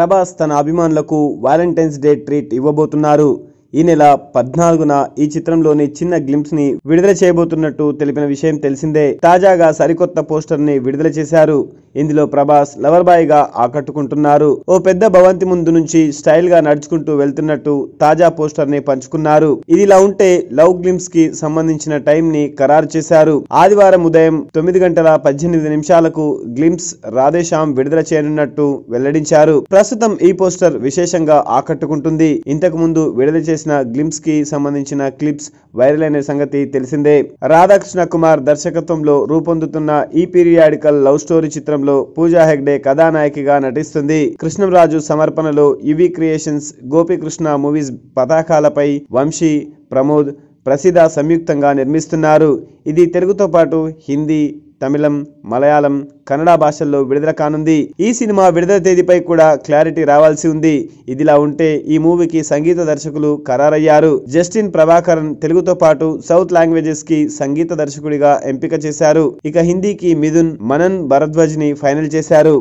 ప్రభాస్ తన అభిమానులకు Valentine's day treat ఇవ్వబోతున్నారు। ఈ నెల 14న ఈ చిత్రంలోని చిన్న గ్లింప్స్ ని విడుదల చేయబోతున్నట్టు తెలిపిన విషయం తెలిసిందే। తాజాగా సరికొత్త పోస్టర్ ని విడుదల చేశారు। ఇందులో ప్రభాస్ లవర్ బాయ్ గా ఆకట్టుకుంటున్నారు। ఓ పెద్ద భవంతి ముందు నుంచి స్టైల్ గా నడుచుకుంటూ వెళ్తున్నట్టు తాజా పోస్టర్ ని పంచుకున్నారు। ఇదిలా ఉంటే లవ్ గ్లింప్స్ కి సంబంధించిన టైం ని ఖరారు చేశారు। ఆదివారం ఉదయం 9:18 గ్లింప్స్ రాధే శ్యామ్ విడుదల చేయనున్నట్టు వెల్లడించారు। ప్రస్తుతం ఈ పోస్టర్ విశేషంగా ఆకట్టుకుంటుంది। ఇంతకు ముందు విడుదల చేసిన గ్లింప్స్ కి సంబంధించిన క్లిప్స్ వైరల్ అయిన సంగతి తెలిసిందే। రాధాకృష్ణ కుమార్ దర్శకత్వంలో రూపొందుతున్న ఈ పీరియాడికల్ లవ్ స్టోరీ చిత్రంలో పూజా హెగ్డే కథానాయకిగా నటిస్తుంది। కృష్ణరాజు సమర్పణలో యువి క్రియేషన్స్, గోపికృష్ణ మూవీస్ పతాకాలపై వంశీ, ప్రమోద్, ప్రసిద్ధ సంయుక్తంగా నిర్మిస్తున్నారు। ఇది తెలుగుతో పాటు హిందీ, తమిళం, మలయాళం, కన్నడ భాషల్లో విడుదల కానుంది। ఈ సినిమా విడుదల తేదీపై కూడా క్లారిటీ రావాల్సి ఉంది। ఇదిలా ఉంటే ఈ మూవీకి సంగీత దర్శకులు ఖరారయ్యారు। జస్టిన్ ప్రభాకరన్ తెలుగుతో పాటు సౌత్ లాంగ్వేజెస్ కి సంగీత దర్శకుడిగా ఎంపిక చేశారు। ఇక హిందీకి మిథున్, మనన్ భరద్వాజ్ ని ఫైనల్ చేశారు।